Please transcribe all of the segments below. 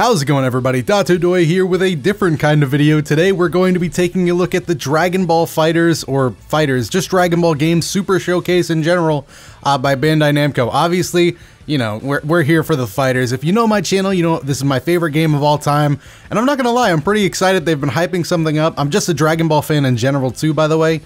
How's it going, everybody? DotoDoya here with a different kind of video. Today we're going to be taking a look at the Dragon Ball FighterZ, or Fighters, just Dragon Ball games, Super Showcase in general, by Bandai Namco. Obviously, you know, we're here for the fighters. If you know my channel, you know this is my favorite game of all time, and I'm not gonna lie, I'm pretty excited they've been hyping something up. I'm just a Dragon Ball fan in general too, by the way.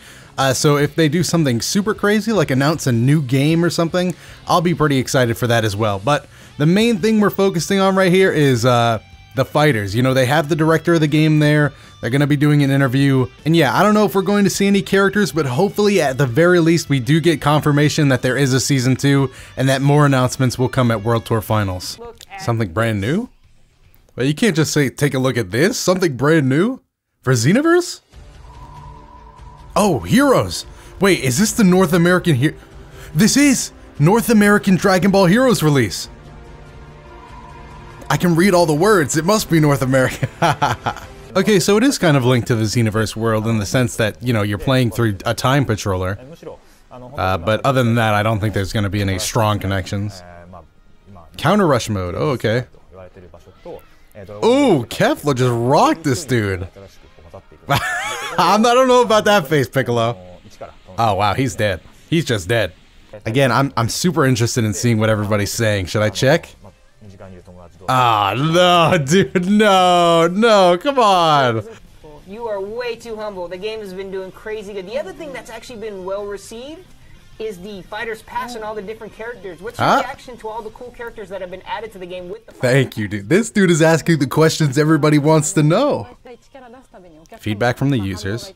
So if they do something super crazy, like announce a new game or something, I'll be pretty excited for that as well. But the main thing we're focusing on right here is the fighters. You know, they have the director of the game there. They're going to be doing an interview. And yeah, I don't know if we're going to see any characters, but hopefully at the very least we do get confirmation that there is a Season 2 and that more announcements will come at World Tour Finals. Something brand new? Well, you can't just say, take a look at this? Something brand new? For Xenoverse? Oh, Heroes! Wait, is this the North American Heroes? This is North American Dragon Ball Heroes release! I can read all the words, it must be North American. Okay, so it is kind of linked to the Xenoverse world in the sense that, you know, you're playing through a time patroller. But other than that, I don't think there's going to be any strong connections. Counter Rush mode, oh, okay. Ooh, Kefla just rocked this dude! I don't know about that face, Piccolo. Oh wow, he's dead. He's just dead. Again, I'm super interested in seeing what everybody's saying. Should I check? Ah, no, dude, no, come on. You are way too humble. The game has been doing crazy good. The other thing that's actually been well received is the Fighters Pass and all the different characters. What's your reaction to all the cool characters that have been added to the game with the Fighters? Thank you, dude. This dude is asking the questions everybody wants to know. Feedback from the users.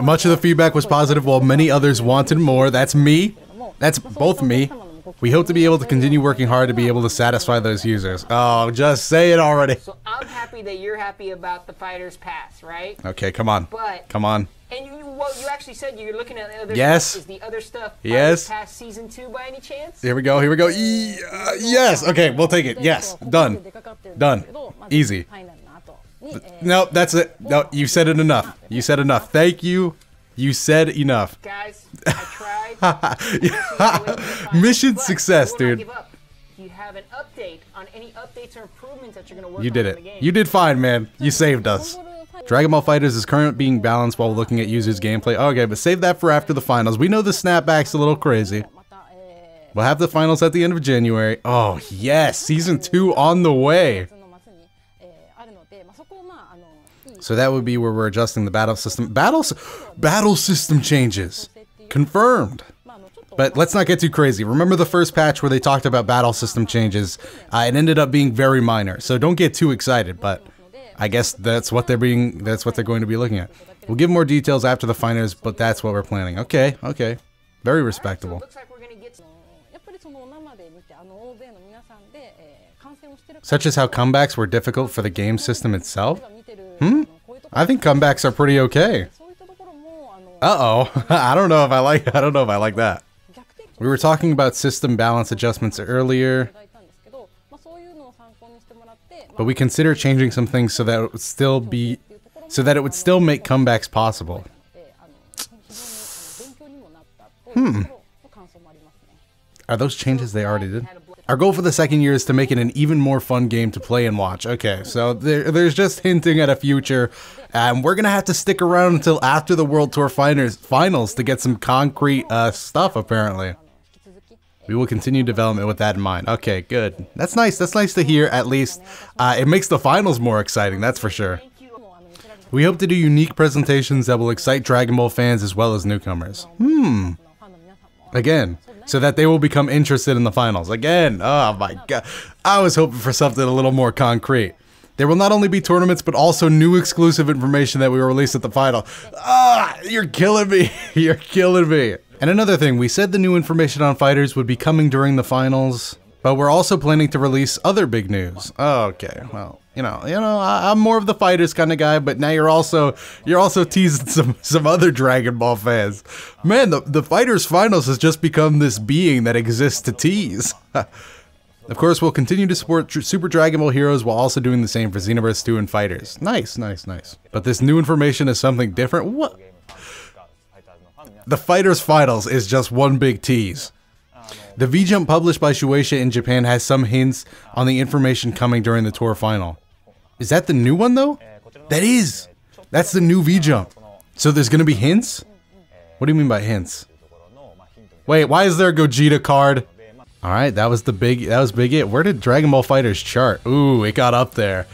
Much of the feedback was positive, while many others wanted more. That's me. That's both me. We hope to be able to continue working hard to be able to satisfy those users. Oh, just say it already. So I'm happy that you're happy about the Fighters Pass, right? Okay, come on. But come on. And you actually said you're looking at the other stuff. Is the other stuff past Season 2 by any chance? Here we go, here we go. Yes, okay, we'll take it. Yes, done. Done. Easy. No, that's it. No, you said it enough. You said enough. Thank you. You said enough. Guys, I tried. Mission success, dude. You have an update on any updates or improvements that you're going to work on. You did it. You did fine, man. You saved us. Dragon Ball FighterZ is currently being balanced while looking at users' gameplay. Okay, but save that for after the finals. We know the snapback's a little crazy. We'll have the finals at the end of January. Oh, yes! Season 2 on the way! So that would be where we're adjusting the battle system. Battle system changes! Confirmed! But let's not get too crazy. Remember the first patch where they talked about battle system changes? It ended up being very minor, so don't get too excited, but I guess that's what they're going to be looking at. We'll give more details after the finals, but that's what we're planning. Okay, okay. Very respectable. Such as how comebacks were difficult for the game system itself? Hmm? I think comebacks are pretty okay. Uh-oh. I don't know if I like that. We were talking about system balance adjustments earlier. But we consider changing some things so that it would still be, so that it would still make comebacks possible. Hmm. Are those changes they already did? Our goal for the second year is to make it an even more fun game to play and watch. Okay, so there's just hinting at a future. And we're gonna have to stick around until after the World Tour Finals to get some concrete stuff, apparently. We will continue development with that in mind. Okay, good. That's nice. That's nice to hear, at least. It makes the finals more exciting, that's for sure. We hope to do unique presentations that will excite Dragon Ball fans as well as newcomers. Hmm. Again, so that they will become interested in the finals. Again, oh my god. I was hoping for something a little more concrete. There will not only be tournaments, but also new exclusive information that we will release at the final. Ah, you're killing me. You're killing me. And another thing, we said the new information on fighters would be coming during the finals, but we're also planning to release other big news. Okay, well, you know, I'm more of the fighters kind of guy, but now you're also teasing some other Dragon Ball fans. Man, the fighters finals has just become this being that exists to tease. Of course, we'll continue to support Super Dragon Ball Heroes while also doing the same for Xenoverse 2 and Fighters. Nice, nice, nice. But this new information is something different. What? The Fighters Finals is just one big tease. The V-Jump published by Shueisha in Japan has some hints on the information coming during the tour final. Is that the new one though? That is! That's the new V-Jump. So there's gonna be hints? What do you mean by hints? Wait, why is there a Gogeta card? Alright, that was big. Where did Dragon Ball FighterZ chart? Ooh, it got up there.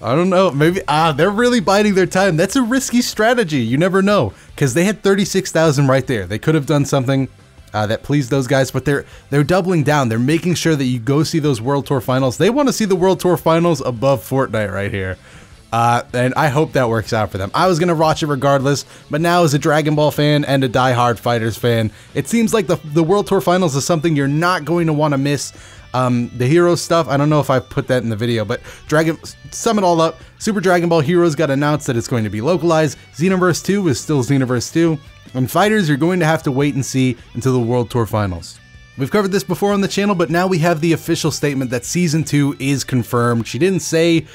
I don't know, maybe, they're really biding their time. That's a risky strategy, you never know. Because they had 36,000 right there. They could have done something that pleased those guys, but they're doubling down. They're making sure that you go see those World Tour Finals. They want to see the World Tour Finals above Fortnite right here. And I hope that works out for them. I was going to watch it regardless, but now as a Dragon Ball fan and a diehard FighterZ fan, it seems like the World Tour Finals is something you're not going to want to miss. The Heroes stuff, I don't know if I put that in the video, but sum it all up, Super Dragon Ball Heroes got announced that it's going to be localized, Xenoverse 2 is still Xenoverse 2, and FighterZ you're going to have to wait and see until the World Tour Finals. We've covered this before on the channel, but now we have the official statement that Season 2 is confirmed. She didn't say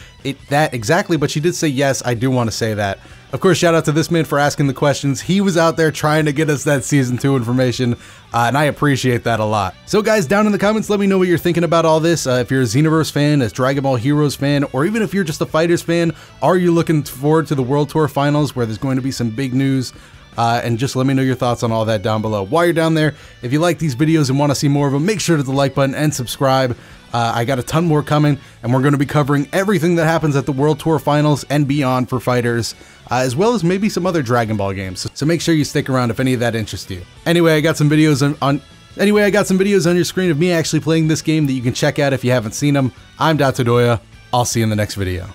that exactly, but she did say, yes, I do want to say that. Of course, shout out to this man for asking the questions. He was out there trying to get us that Season 2 information, and I appreciate that a lot. So guys, down in the comments, let me know what you're thinking about all this. If you're a Xenoverse fan, a Dragon Ball Heroes fan, or even if you're just a FighterZ fan, are you looking forward to the World Tour Finals where there's going to be some big news? And just let me know your thoughts on all that down below. While you're down there, if you like these videos and want to see more of them, make sure to hit the like button and subscribe. I got a ton more coming, and we're going to be covering everything that happens at the World Tour Finals and beyond for FighterZ, as well as maybe some other Dragon Ball games. So make sure you stick around if any of that interests you. Anyway, I got some videos on your screen of me actually playing this game that you can check out if you haven't seen them. I'm DotoDoya. I'll see you in the next video.